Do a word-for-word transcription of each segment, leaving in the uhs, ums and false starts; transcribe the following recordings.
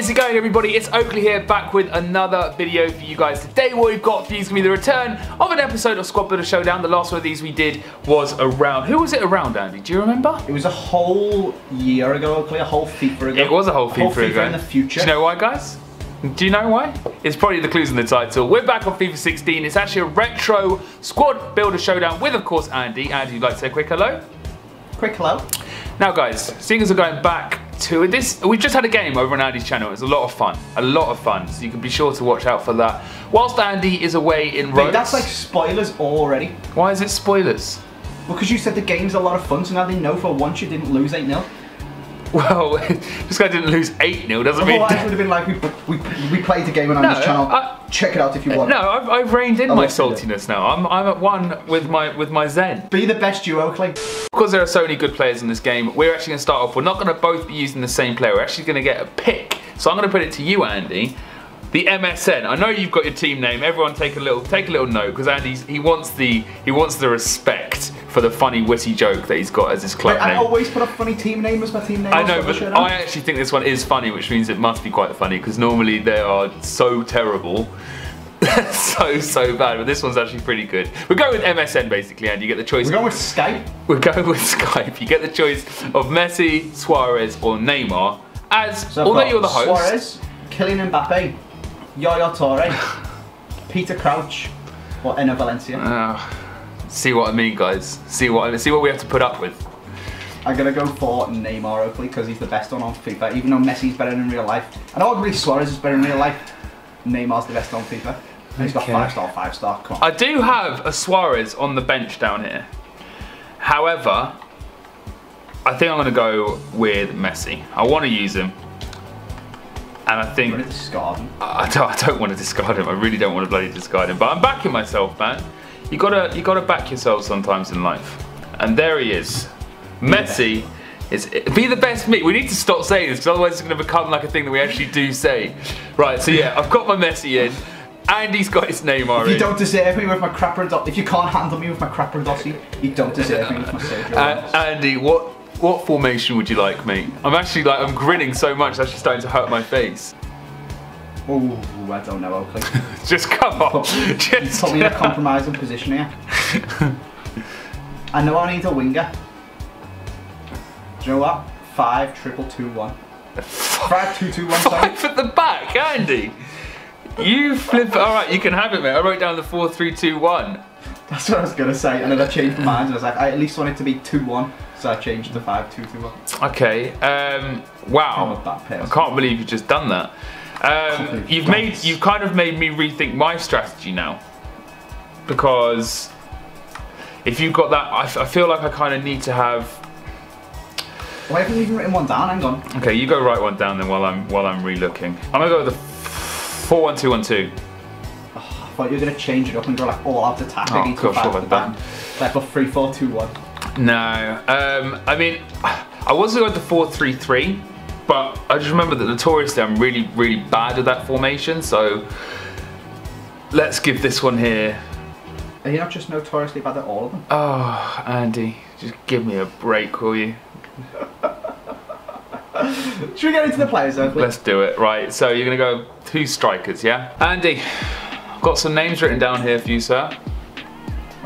What is it going, everybody? It's Oakley here, back with another video for you guys today. What we've got for you is going to be the return of an episode of Squad Builder Showdown. The last one of these we did was around... Who was it around, Andy? Do you remember? It was a whole year ago, Oakley. A whole FIFA ago. It was a whole FIFA ago. A whole FIFA ago. In the future. Do you know why, guys? Do you know why? It's probably the clues in the title. We're back on FIFA sixteen. It's actually a retro Squad Builder Showdown with, of course, Andy. Andy, you'd like to say a quick hello? Quick hello. Now, guys, seeing as we're going back to this, we've just had a game over on Andy's channel. It's a lot of fun. A lot of fun. So you can be sure to watch out for that. Whilst Andy is away in Rhodes. Dude, that's like spoilers already. Why is it spoilers? Well, because you said the game's a lot of fun, so now they know for once you didn't lose eight nil. Well, this guy didn't lose eight nil doesn't mean... Well, I would have been like, we, we, we played a game on no, Andy's channel. I, Check it out if you want. No, I've, I've reined in I'll my saltiness now. I'm, I'm at one with my with my zen. Be the best you, Oakley. Because there are so many good players in this game, we're actually going to start off. We're not going to both be using the same player. We're actually going to get a pick. So I'm going to put it to you, Andy. The M S N. I know you've got your team name. Everyone, take a little take a little note because Andy's he wants the he wants the respect for the funny witty joke that he's got as his club Wait, name. I always put a funny team name as my team name. I know, but I actually think this one is funny, which means it must be quite funny because normally they are so terrible, so so bad. But this one's actually pretty good. We're going with M S N basically, and you get the choice. We're going with Skype. We're going with Skype. You get the choice of Messi, Suarez, or Neymar. As so although you're the host, Suarez, Kylian Mbappe, Yaya Toure, Peter Crouch, or Enzo Valencia. Uh, see what I mean, guys. See what see what we have to put up with. I'm gonna go for Neymar, hopefully, because he's the best one on FIFA. Even though Messi's better in real life, and arguably Suarez is better in real life, Neymar's the best on FIFA. Okay. He's got five star, five star. Come on. I do have a Suarez on the bench down here. However, I think I'm gonna go with Messi. I want to use him. And I think I, I, don't, I don't want to discard him. I really don't want to bloody discard him. But I'm backing myself, man. You gotta, you gotta back yourself sometimes in life. And there he is, be Messi. Is be the best me. We need to stop saying this because otherwise it's going to become like a thing that we actually do say. Right. So yeah, I've got my Messi in. Andy's got his Neymar in. If you don't deserve me with my crapper and if you can't handle me with my crapper and you don't deserve me with my surgery. Uh, Andy, what? What formation would you like, mate? I'm actually like, I'm grinning so much, it's actually starting to hurt my face. Oh, I don't know, Oakley. Just come on. You put, just put me in a compromising position here. I know I need a winger. Do you know what? Five, triple, two, one. Five, two, two, one, sorry. Five at the back, Andy. You flip, all right, you can have it, mate. I wrote down the four, three, two, one. That's what I was going to say, and then I changed my mind, and I was like, I at least want it to be two one, so I changed to five two two one. Okay, um, wow, I can't believe you've just done that. Um, you've, made, you've kind of made me rethink my strategy now, because if you've got that, I, f I feel like I kind of need to have... Why haven't you even written one down? Hang on. Okay, you go write one down then while I'm, while I'm re-looking. I'm going to go with the four one two one two. But you're going to change it up and go like all out attack. Oh, gosh, what have I done? Like a three four two one. No, um, I mean, I was going to go with the four three three, but I just remember that notoriously I'm really, really bad at that formation, so let's give this one here. Are you not just notoriously bad at all of them? Oh, Andy, just give me a break, will you? Should we get into the players, though, please? Let's do it, right. So you're going to go two strikers, yeah? Andy. Got some names written down here for you, sir.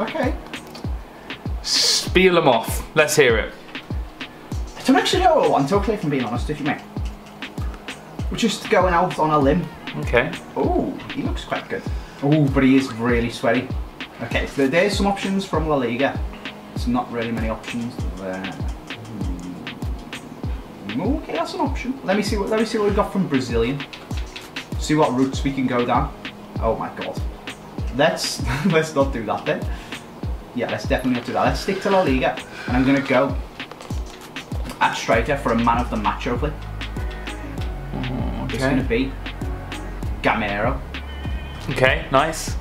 Okay. Spiel them off. Let's hear it. I don't actually know what I want, okay, if I'm being honest with you, mate. We're just going out on a limb. Okay. Oh, he looks quite good. Oh, but he is really sweaty. Okay, so there's some options from La Liga. It's not really many options there. Okay, that's an option. Let me see what let me see what we've got from Brazilian. See what routes we can go down. Oh my god. Let's let's not do that then. Yeah, let's definitely not do that. Let's stick to La Liga. And I'm gonna go at striker for a man of the match, hopefully. Mm, okay. It's gonna be Gamero. Okay, nice.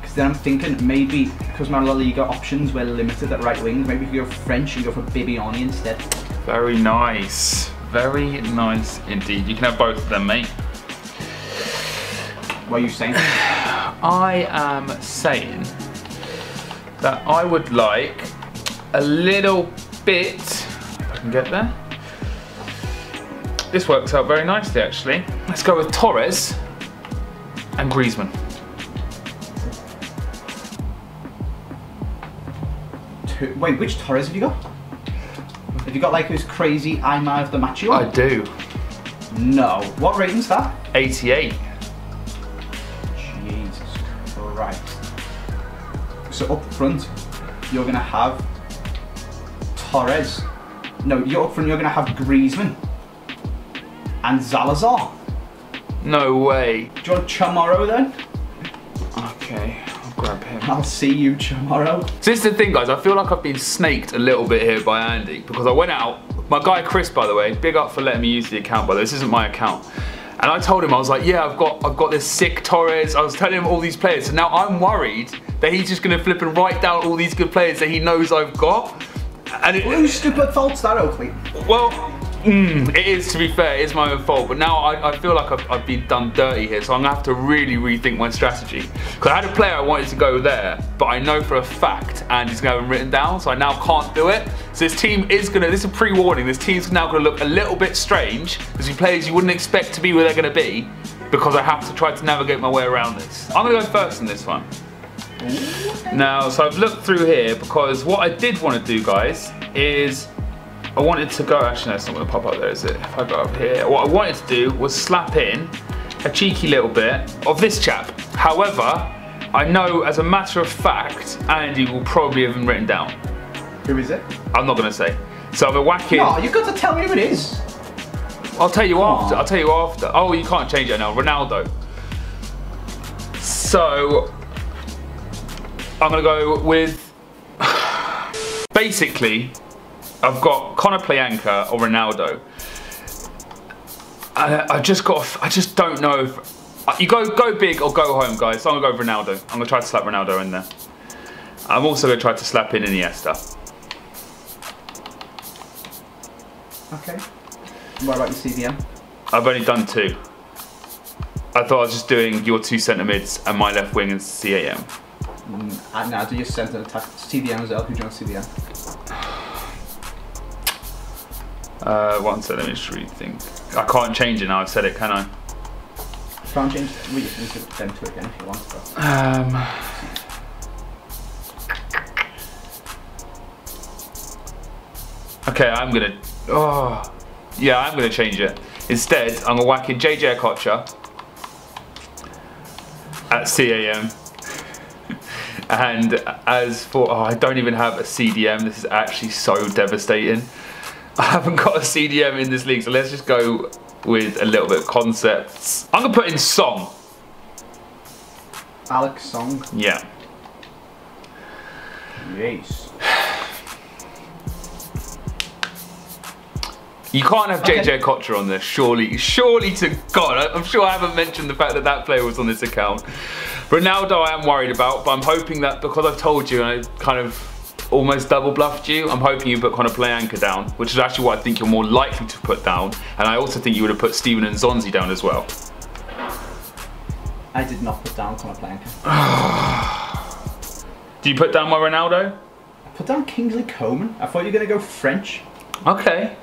Because then I'm thinking maybe because my La Liga options were limited at right wing, maybe we could go French and go for Bibiani instead. Very nice. Very nice indeed. You can have both of them, mate. What are you saying? I am saying that I would like a little bit, if I can get there, this works out very nicely actually. Let's go with Torres and Griezmann. Two, wait, which Torres have you got? Have you got like who's crazy I'm out of the match you on? I do. No. What rating's that? eighty-eight. Jesus Christ. So up front, you're going to have Torres. No, you're up front, you're going to have Griezmann. And Zalazar. No way. Do you want Chamorro then? Okay, I'll grab him. I'll see you, Chamorro. So this is the thing, guys. I feel like I've been snaked a little bit here by Andy because I went out. My guy Chris, by the way, big up for letting me use the account, by the way. This isn't my account. And I told him, I was like, yeah, I've got, I've got this sick Torres. I was telling him all these players. So now I'm worried that he's just going to flip and write down all these good players that he knows I've got. And it, Whose stupid fault's that, Oakley? Well, mm, it is, to be fair, it is my own fault. But now I, I feel like I've, I've been done dirty here. So I'm going to have to really rethink my strategy. Because I had a player I wanted to go there, but I know for a fact Andy's going to have him written down. So I now can't do it. So this team is going to, this is a pre-warning, this team's now going to look a little bit strange. Because we players you wouldn't expect to be where they're going to be. Because I have to try to navigate my way around this. I'm going to go first in this one. Now, so I've looked through here because what I did want to do, guys, is I wanted to go, actually no, it's not going to pop up there, is it? If I go up here, what I wanted to do was slap in a cheeky little bit of this chap. However, I know as a matter of fact, Andy will probably have him written down. Who is it? I'm not going to say. So I've been whacking... No, you've got to tell me who it is. I'll tell you Aww. after, I'll tell you after. Oh, you can't change it now, Ronaldo. So... I'm gonna go with, basically, I've got Konoplyanka or Ronaldo. I, I just got, I just don't know if, you go go big or go home, guys. So I'm gonna go with Ronaldo. I'm gonna try to slap Ronaldo in there. I'm also gonna try to slap in Iniesta. Okay, what about your C D M? I've only done two. I thought I was just doing your two centre mids and my left wing and C A M. And now do your centre attack C D M as well. Who do you want C D M? Uh, one second, let me just rethink. I can't change it now, I've said it, can I? Can't change it. We can just send to it again if you want to. Um, okay, I'm gonna. Oh, yeah, I'm gonna change it. Instead, I'm gonna whack in J J Okocha at C A M. And as for, oh, I don't even have a C D M. This is actually so devastating. I haven't got a C D M in this league, so let's just go with a little bit of concepts. I'm gonna put in Song. Alex Song? Yeah. Yes. You can't have okay. J J Okocha on this, surely. Surely to God, I'm sure I haven't mentioned the fact that that player was on this account. Ronaldo I am worried about, but I'm hoping that because I've told you and I kind of almost double bluffed you, I'm hoping you put Konoplyanka down, which is actually what I think you're more likely to put down. And I also think you would have put Steven and Zonzi down as well. I did not put down Konoplyanka. Do you put down my Ronaldo? I put down Kingsley Coman. I thought you were going to go French. Okay.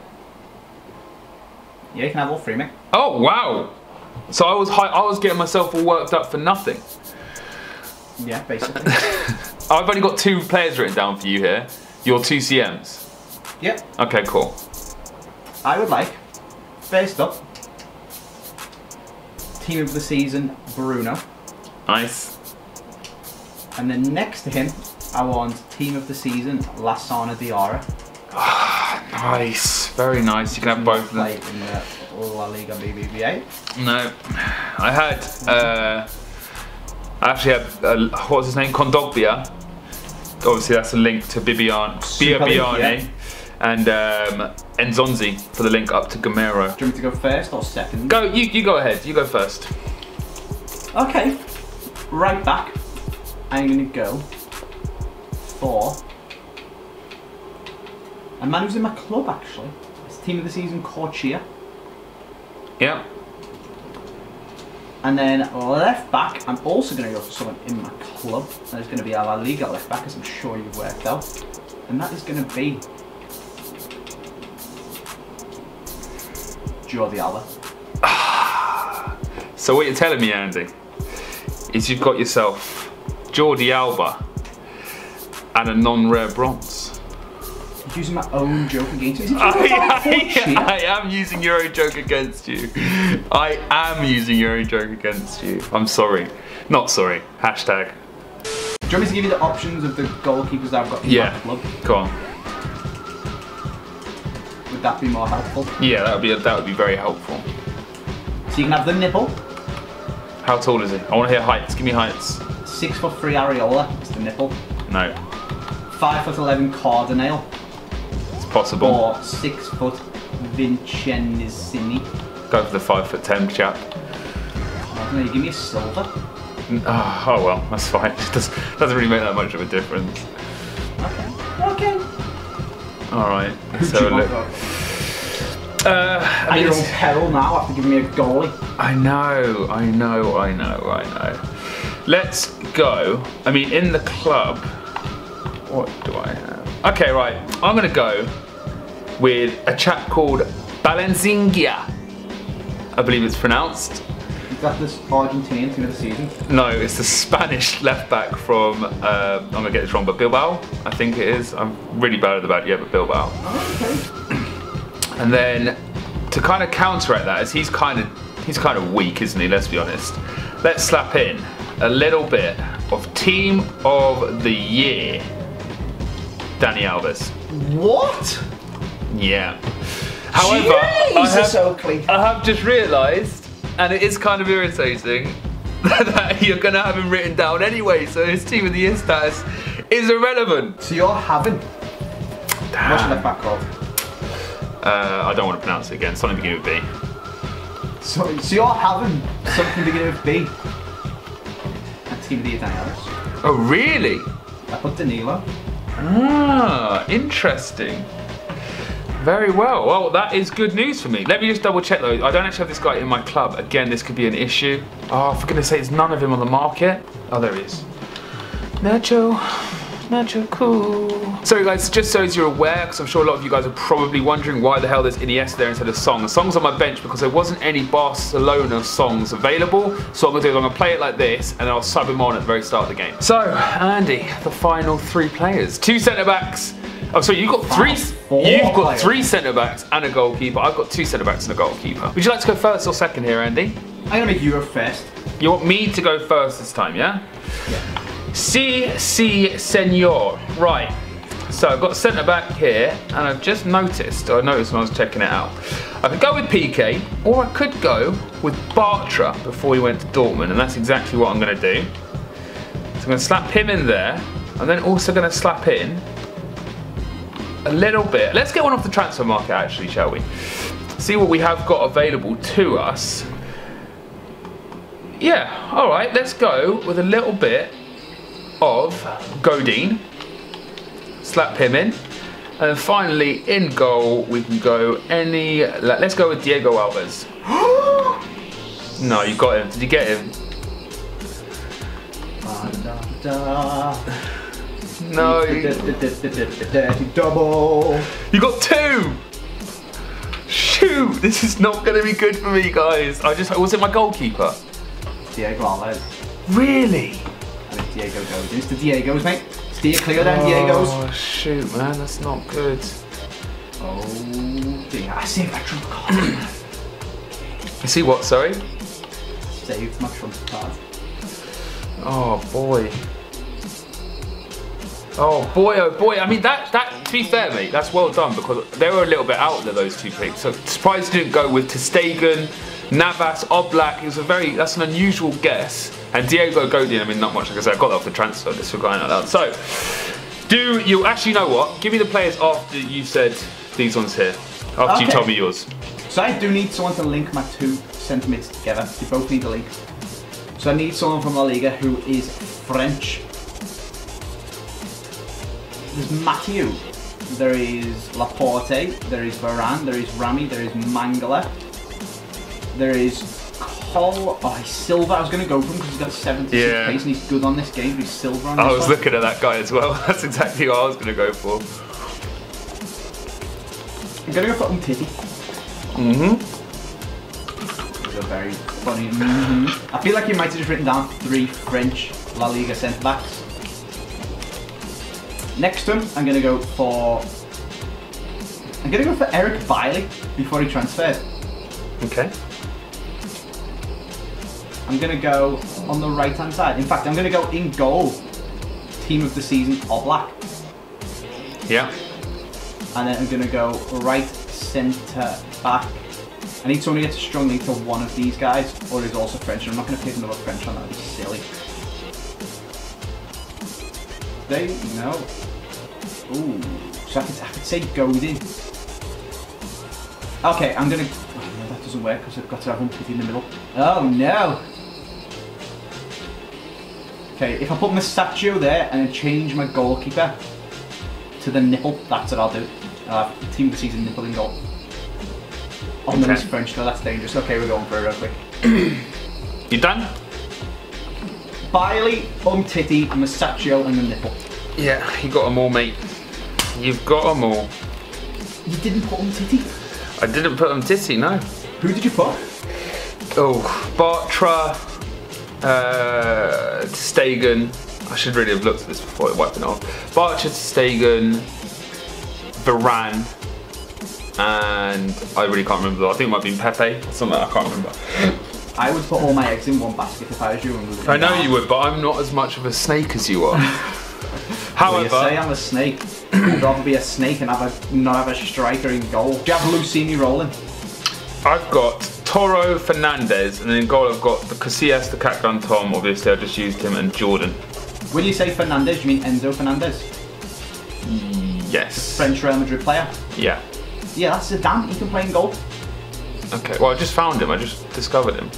Yeah, you can have all three, mate. Oh wow! So I was high, I was getting myself all worked up for nothing. Yeah, basically. I've only got two players written down for you here. Your two C Ms. Yep. Okay, cool. I would like first up team of the season Bruno. Nice. And then next to him, I want team of the season Lassana Diarra. Nice, very nice. You can have both of them. In the La Liga B B V A. No, I had. Uh, I actually had. Uh, what was his name? Kondogbia. Obviously, that's a link to Bibiani, Bibiani, and um, Nzonzi for the link up to Gamero. Do you want me to go first or second? Go. You. You go ahead. You go first. Okay. Right back. I'm gonna go for. A man who's in my club actually. It's team of the season, Corchia. Yeah. And then left back, I'm also going to go for someone in my club. That is going to be our La Liga left back, as I'm sure you've worked out. And that is going to be Jordi Alba. So what you're telling me, Andy, is you've got yourself Jordi Alba and a non-rare bronze. You're using my own joke against me. I, I, I, I am using your own joke against you. I am using your own joke against you. I'm sorry. Not sorry. Hashtag. Do you want me to give you the options of the goalkeepers that I've got in yeah. my club? Go on. Would that be more helpful? Yeah, that would be that would be very helpful. So you can have the nipple. How tall is he? I want to hear heights. Give me heights. Six foot three Areola. It's the nipple. No. Five foot eleven Cardinal. It's possible. Or six foot Vincenzini. Go for the five foot ten chap. Cardinal, you give me a silver. Oh, oh well, that's fine. It doesn't, doesn't really make that much of a difference. Okay. Okay. All right. Let's have a look. Uh, I mean, you're on peril now after giving me a goalie. I know. I know. I know. I know. Let's go. I mean, in the club. What do I have? Okay, right. I'm gonna go with a chap called Balenciaga. I believe it's pronounced. Is that this Argentinian team of the season? No, it's the Spanish left back from, uh, I'm going to get this wrong, but Bilbao, I think it is. I'm really bad at the bat, yeah, but Bilbao. Oh, okay. And then, to kind of counteract that, is he's kind of he's kind of weak, isn't he, let's be honest. Let's slap in a little bit of Team of the Year, Danny Alves. What? Yeah. However, Jesus, I, have, Oakley. I have just realised, and it is kind of irritating that you're going to have him written down anyway, so his team of the year status is irrelevant. So you're having. Damn. What's your left back called? Uh, I don't want to pronounce it again. Something beginning with B. So, so you're having something beginning with B. And team of the year Daniels. Oh, really? I put Danilo. Ah, interesting. Very well. Well, that is good news for me. Let me just double check though. I don't actually have this guy in my club. Again, this could be an issue. Oh, for goodness sake, there's none of him on the market. Oh, there he is. Nacho. Nacho, cool. So guys, just so as you're aware, because I'm sure a lot of you guys are probably wondering why the hell there's Iniesta there instead of Song. The Song's on my bench because there wasn't any Barcelona songs available. So what I'm going to do is I'm going to play it like this and then I'll sub him on at the very start of the game. So, Andy, the final three players. Two centre-backs. Oh, so you've got three. Four you've got players. three centre backs and a goalkeeper. I've got two centre backs and a goalkeeper. Would you like to go first or second here, Andy? I'm gonna make you go first. You want me to go first this time, yeah? Yeah. Si, si, senor. Right. So I've got centre back here, and I've just noticed. I noticed when I was checking it out. I could go with P K, or I could go with Bartra before he went to Dortmund, and that's exactly what I'm gonna do. So I'm gonna slap him in there, and then also gonna slap in. A little bit. Let's get one off the transfer market actually, shall we? See what we have got available to us. Yeah, alright, let's go with a little bit of Godin. Slap him in. And finally, in goal, we can go any... Let's go with Diego Alves. No, you got him. Did you get him? Da, da, da. No. Double. You got two. Shoot, this is not going to be good for me, guys. I just was it my goalkeeper? Diego Alves. Really? How did Diego go? It's the Diegos, mate. Steer clear, then, Diegos. Oh shoot, man, that's not good. Oh dear, I saved my trump card. You see what? Sorry. Saved my trump card. Oh boy. Oh boy, oh boy. I mean, that, that, to be fair, mate, that's well done because they were a little bit out there, those two picks. So, surprised you didn't go with Stegen, Navas, Oblak. It was a very, that's an unusual guess. And Diego Godin, I mean, not much, like I said, I got that off the transfer, just for going out loud. So, do you, actually, you know what? Give me the players after you said these ones here, after okay. you told me yours. So, I do need someone to link my two centre mids together. They both need a link. So, I need someone from La Liga who is French. There's Mathieu, there is Laporte, there is Varane, there is Rami, there is Mangala, there is Col. Oh, he's Silva. I was going to go for him because he's got seventy-six yeah. pace and he's good on this game. But he's Silva on this I was one. looking at that guy as well. That's exactly what I was going to go for. I'm going to go for Umtiti. Mm-hmm. were very funny. Mm-hmm. I feel like you might have just written down three French La Liga centre-backs. Next to him, I'm going to go for... I'm going to go for Eric Bailly before he transferred. Okay. I'm going to go on the right-hand side. In fact, I'm going to go in goal. Team of the season, Oblak. Yeah. And then I'm going to go right centre-back. I need someone who gets strongly to one of these guys, or is also French. I'm not going to pick another French on that, it's silly. They, no. Ooh, so I could, I could say Godin. Okay, I'm going to... Oh, no, that doesn't work, because I've got to have Umtiti in the middle. Oh, no! Okay, if I put my statue there and I change my goalkeeper to the nipple, that's what I'll do. Uh, team of the season nipple in goal. Oh no, it's French though, that's dangerous. Okay, we're going for it real quick. You done? Bailey, Umtiti, Masaccio and the nipple. Yeah, you got them all, mate. You've got them all. You didn't put Umtiti? I didn't put Umtiti, no. Who did you put? Oh, Bartra. Uh, Stegen. I should really have looked at this before wiping it off. Bartra, Stegen, Varane, and I really can't remember. I think it might be Pepe or something. I can't remember. I would put all my eggs in one basket if I was you. I know you would, but I'm not as much of a snake as you are. However, well, you say I'm a snake. I'd rather be a snake and have a, not have a striker in goal. Do you have Lucini rolling? I've got Toro, Fernandez, and then in goal I've got the Casillas, the Caclan Tom, obviously I just used him, and Jordan. When you say Fernandez, you mean Enzo Fernandez? Yes. The French Real Madrid player? Yeah. Yeah, that's Zidane, he can play in goal. Okay, well I just found him, I just discovered him.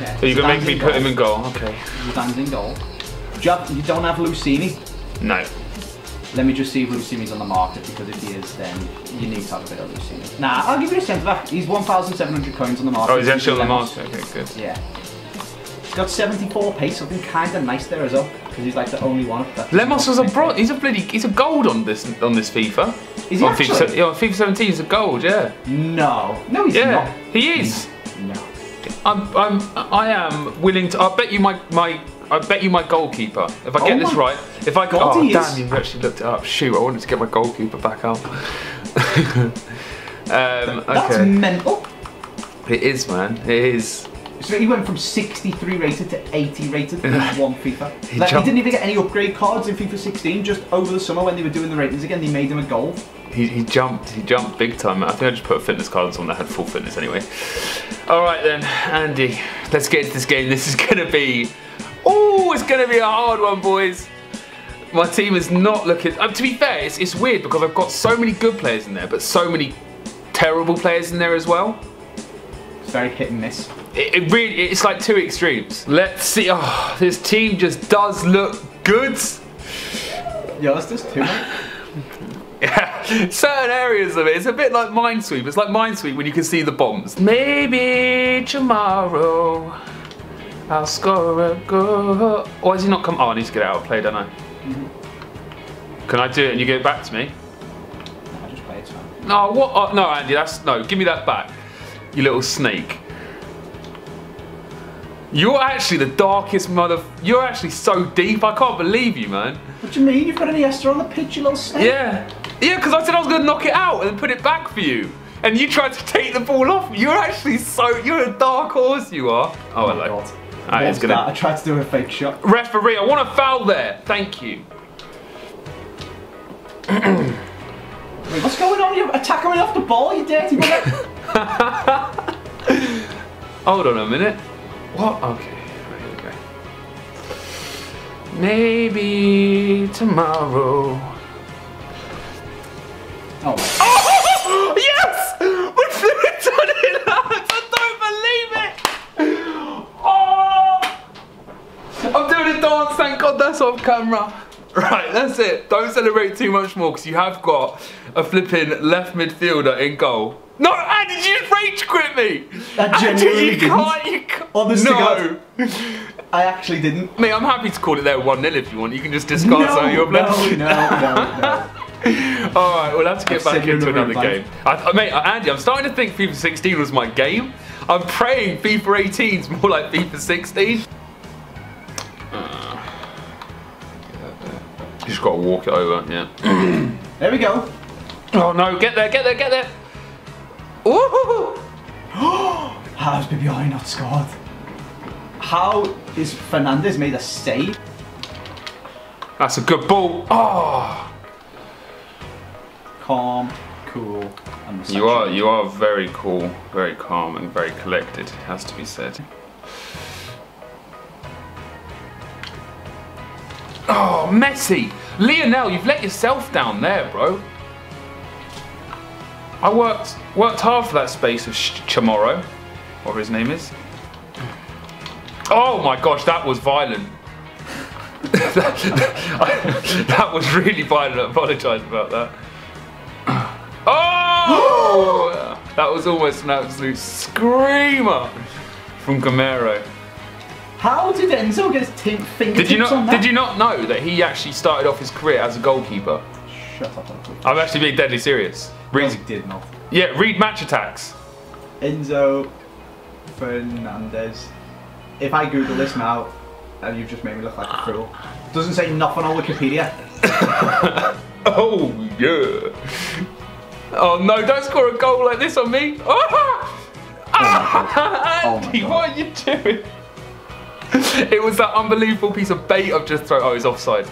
Yeah, so you're going to make me put him in goal, okay. Zidane's in goal. Do you, have, you don't have Lucini? No. Let me just see if Lucini's on the market, because if he is, then you need to have a bit of Lucini. Nah, I'll give you a centre back. He's one thousand seven hundred coins on the market. Oh, he's actually on the market. Okay, good. Yeah. He's got seventy-four pace, something kind of nice there as well, because he's like the only one. Lemos was a bro. He's a bloody. He's a gold on this on this FIFA. Is he on actually? FIFA, yeah, on FIFA seventeen he's a gold. Yeah. No. No, he's yeah, not. He is. No. I'm. I'm. I am willing to. I bet you my my. I bet you my goalkeeper. If I oh get this right, if I got, oh damn, you've actually looked it up. Shoot, I wanted to get my goalkeeper back up. um, That's okay. Mental. It is, man. It is. So he went from sixty-three rated to eighty rated in one FIFA. He, like, he didn't even get any upgrade cards in FIFA sixteen. Just over the summer when they were doing the ratings again, they made him a goal. He, he jumped. He jumped big time. I think I just put a fitness card on someone that had full fitness anyway. All right then, Andy. Let's get into this game. This is gonna be. Oh, it's going to be a hard one, boys. My team is not looking... Um, to be fair, it's, it's weird because I've got so many good players in there, but so many terrible players in there as well. It's very hit and miss. It, it really... It's like two extremes. Let's see. Oh, this team just does look good. Yeah, that's just too much. Yeah, certain areas of it. It's a bit like Minesweep. It's like Minesweep when you can see the bombs. Maybe tomorrow... I'll score a goal. Why does he not come? Oh, I need to get out of play, don't I? Mm-hmm. Can I do it and you get it back to me? No, I just play it to him. No, what? Oh, no, Andy, that's no. Give me that back, you little snake. You're actually the darkest mother. You're actually so deep. I can't believe you, man. What do you mean? You've got an Iniesta on the pitch, you little snake. Yeah, yeah. Because I said I was going to knock it out and put it back for you. And you tried to take the ball off. You're actually so. You're a dark horse. You are. Oh, I like it. Right, it's gonna... I tried to do a fake shot. Referee, I want a foul there. Thank you. Wait, what's going on? You're attacking me off the ball, you dirty mother. Hold on a minute. What? Okay. Here we go. Maybe tomorrow. Oh. Oh! Yes! We flew it on it, lads! I don't believe it! I'm doing a dance, thank God that's off camera. Right, that's it. Don't celebrate too much more because you have got a flipping left midfielder in goal. No, Andy, you just rage quit me. I genuinely Andy, you can't, you can't. Honest no. To God, I actually didn't. Mate, I'm happy to call it there one nil if you want. You can just discard no, some of your blessings. No, no, no, no. All right, we'll have to get I've back into another game. I, mate, Andy, I'm starting to think FIFA sixteen was my game. I'm praying FIFA eighteen's more like FIFA sixteen. Uh, you just gotta walk it over, yeah. There we go. Oh no, get there, get there, get there. Woohoo! How's Bibiani not scored? How is Fernandez made a save? That's a good ball. Oh. Calm, cool, and reception. You are you are very cool, very calm and very collected, it has to be said. Oh, Messi! Lionel, you've let yourself down there, bro. I worked worked hard for that space of Chamorro, whatever his name is. Oh my gosh, that was violent. that, that was really violent. I apologise about that. Oh! That was almost an absolute screamer from Gamero. How did Enzo get his fingertips did you not, on that? Did you not know that he actually started off his career as a goalkeeper? Shut up, Oakley. I'm actually being deadly serious. Read, no, did not. Yeah, read match attacks. Enzo Fernandez. If I Google this now, and you've just made me look like a fool. Doesn't say nothing on Wikipedia. Oh, yeah. Oh no, don't score a goal like this on me. Oh, oh Andy, oh what are you doing? It was that unbelievable piece of bait I've just thrown. Oh, he's offside.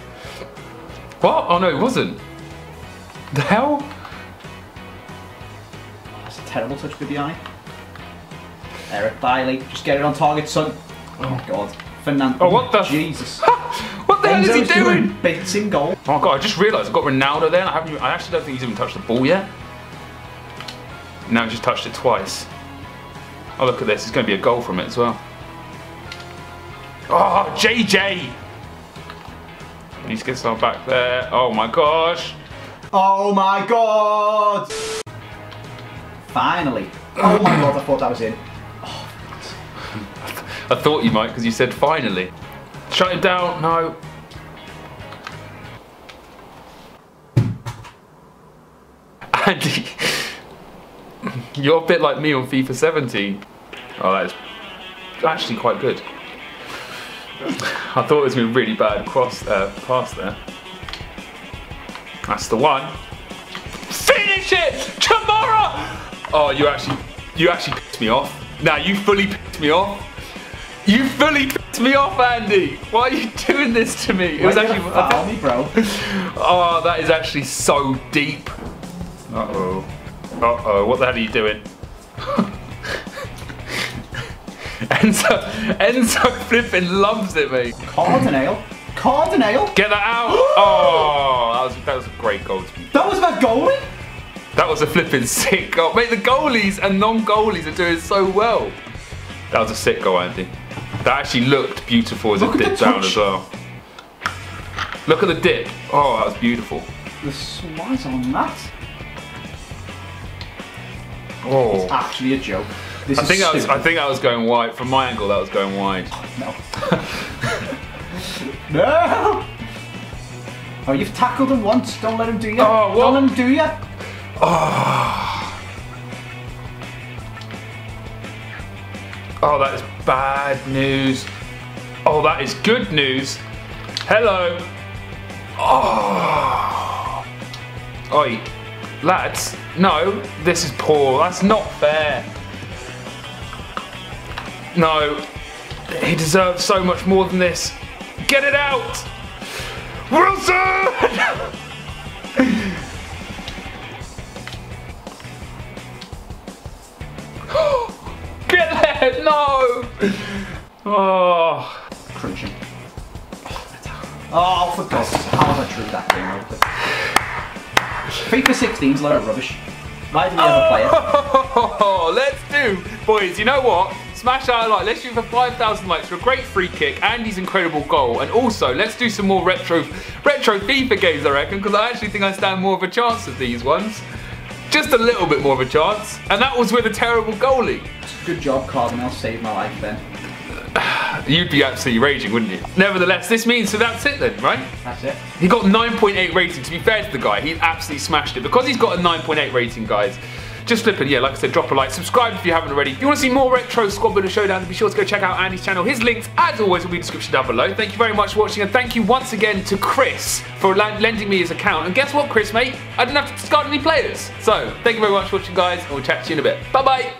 What? Oh no, it wasn't. The hell? That's a terrible touch with the eye. Eric Bailey, just get it on target, son. Oh God. Fernando. Oh, what the? Jesus. What the Enzo's hell is he doing? doing? Bits in goal. Oh God, I just realised I've got Ronaldo there and I haven't even, I actually don't think he's even touched the ball yet. Now he's just touched it twice. Oh, look at this. It's going to be a goal from it as well. Oh, J J. He gets on back there. Oh my gosh. Oh my God. Finally. Oh my God, I thought that was in. I thought you might, because you said finally. Shut him down, no. Andy, you're a bit like me on FIFA seventeen. Oh, that is actually quite good. I thought it was going to be really bad cross uh, pass there. That's the one. Finish it, Chamorro! Oh, you actually, you actually pissed me off. Now you fully pissed me off. You fully pissed me off, Andy. Why are you doing this to me? It was actually foul me, bro. Oh, that is actually so deep. Uh oh. Uh oh. What the hell are you doing? Enzo, Enzo flipping loves it, mate. Cardinal. Cardinal. Get that out. Oh, that was that was a great goal. That was about goalie. That was a flipping sick goal. Mate, the goalies and non-goalies are doing so well. That was a sick goal, Andy. That actually looked beautiful as it dipped down as well. Look at the dip. Oh, that was beautiful. The slice on that. Oh. It's actually a joke. This I, is think I, was, I think I was going wide. From my angle, that was going wide. No. No! Oh, you've tackled him once. Don't let him do you. Oh, Don't let him do you. Oh. Oh, that is bad news. Oh, that is good news. Hello. Oh. Oi, lads. No, this is poor. That's not fair. No, he deserves so much more than this. Get it out. Wilson! No! Oh. Cringing. Oh, for God's sake, how have I drew that game? FIFA sixteen's a load of rubbish. Why did we ever play it? Let's do, boys, you know what? Smash our like, let's do for five thousand likes for a great free kick, Andy's incredible goal, and also let's do some more retro, retro FIFA games, I reckon, because I actually think I stand more of a chance of these ones. Just a little bit more of a chance, and that was with a terrible goalie. Good job, Cardinal, saved my life then. You'd be absolutely raging, wouldn't you? Nevertheless, this means, so that's it then, right? That's it. He got nine point eight rating, to be fair to the guy, he absolutely smashed it. Because he's got a nine point eight rating, guys, just flipping, yeah, like I said, drop a like, subscribe if you haven't already. If you want to see more retro Squad Builder Showdowns, be sure to go check out Andy's channel. His links, as always, will be in the description down below. Thank you very much for watching, and thank you once again to Chris for lending me his account. And guess what, Chris, mate? I didn't have to discard any players. So, thank you very much for watching, guys, and we'll chat to you in a bit. Bye-bye!